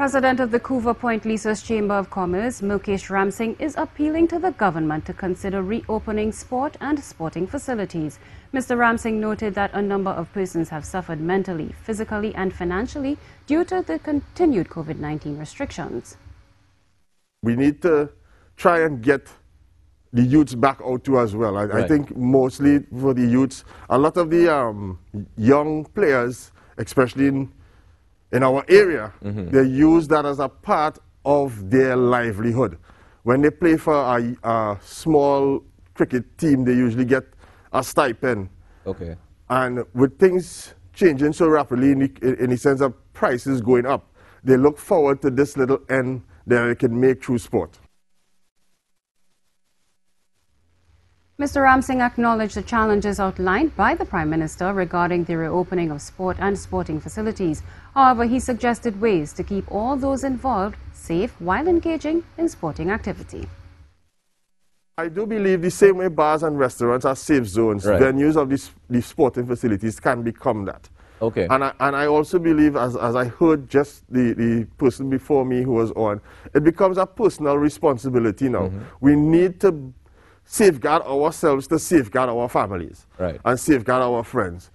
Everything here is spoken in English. President of the Couva Point Lisas Chamber of Commerce, Mukesh Ramsingh, is appealing to the government to consider reopening sport and sporting facilities. Mr. Ramsingh noted that a number of persons have suffered mentally, physically and financially due to the continued COVID-19 restrictions. We need to try and get the youths back out too as well. I think mostly for the youths, a lot of the young players, especially in our area, they use that as a part of their livelihood. When they play for a small cricket team, they usually get a stipend. Okay. And with things changing so rapidly in the sense of prices going up, they look forward to this little end that they can make through sport. Mr. Ramsingh acknowledged the challenges outlined by the Prime Minister regarding the reopening of sport and sporting facilities. However, he suggested ways to keep all those involved safe while engaging in sporting activity. I do believe the same way bars and restaurants are safe zones, venues of the sporting facilities can become that. Okay. And I also believe, as I heard just the person before me who was on, it becomes a personal responsibility now. We need to safeguard ourselves to safeguard our families and safeguard our friends.